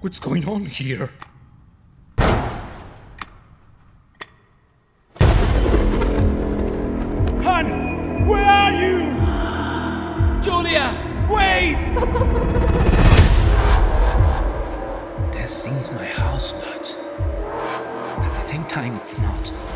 What's going on here? Han! Where are you? Julia! Wait! This seems my house, but at the same time it's not.